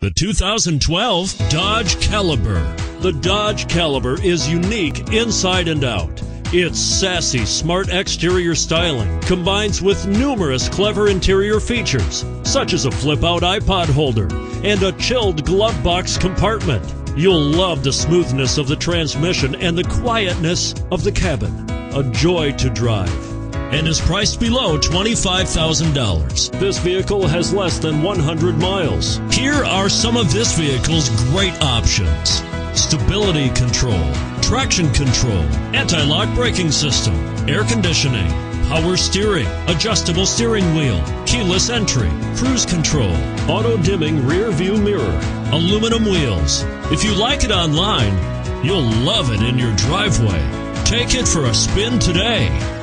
The 2012 Dodge Caliber. The Dodge Caliber is unique inside and out. Its sassy, smart exterior styling combines with numerous clever interior features, such as a flip-out iPod holder and a chilled glove box compartment. You'll love the smoothness of the transmission and the quietness of the cabin. A joy to drive. And is priced below $25,000. This vehicle has less than 100 miles. Here are some of this vehicle's great options: stability control, traction control, anti-lock braking system, air conditioning, power steering, adjustable steering wheel, keyless entry, cruise control, auto-dimming rear view mirror, aluminum wheels. If you like it online, you'll love it in your driveway. Take it for a spin today.